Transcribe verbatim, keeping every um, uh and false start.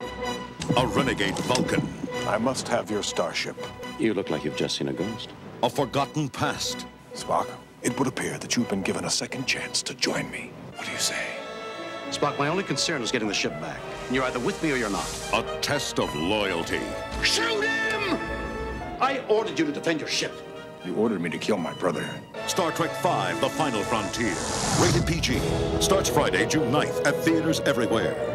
A renegade Vulcan. I must have your starship. You look like you've just seen a ghost. A forgotten past. Spock, it would appear that you've been given a second chance to join me. What do you say? Spock, my only concern is getting the ship back. And you're either with me or you're not. A test of loyalty. Shoot him! I ordered you to defend your ship. You ordered me to kill my brother. Star Trek five: The Final Frontier. Rated P G. Starts Friday, June ninth at theaters everywhere.